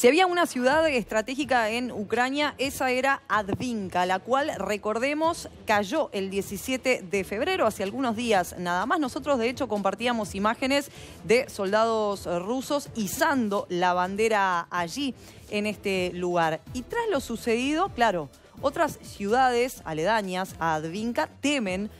Si había una ciudad estratégica en Ucrania, esa era Avdiivka, la cual, recordemos, cayó el 17 de febrero, hace algunos días nada más. Nosotros, de hecho, compartíamos imágenes de soldados rusos izando la bandera allí, en este lugar. Y tras lo sucedido, claro, otras ciudades aledañas a Avdiivka temen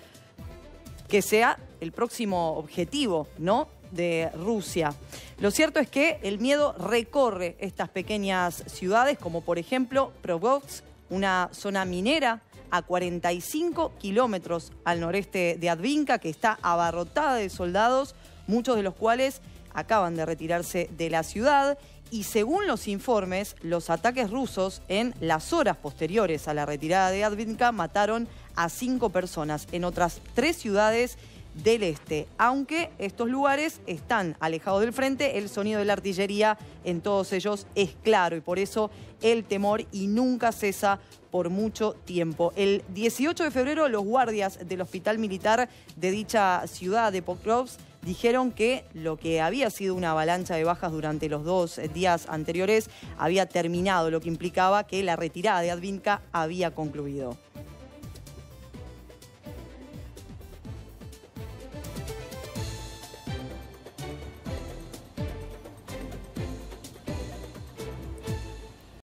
que sea el próximo objetivo, ¿no?, de Rusia. Lo cierto es que el miedo recorre estas pequeñas ciudades, como por ejemplo Pokrovsk, una zona minera a 45 kilómetros al noreste de Avdiivka, que está abarrotada de soldados, muchos de los cuales acaban de retirarse de la ciudad. Y según los informes, los ataques rusos en las horas posteriores a la retirada de Avdiivka mataron a 5 personas en otras 3 ciudades del este. Aunque estos lugares están alejados del frente, el sonido de la artillería en todos ellos es claro, y por eso el temor, y nunca cesa por mucho tiempo. El 18 de febrero, los guardias del hospital militar de dicha ciudad de Pokrovsk dijeron que lo que había sido una avalancha de bajas durante los 2 días anteriores había terminado, lo que implicaba que la retirada de Avdiivka había concluido.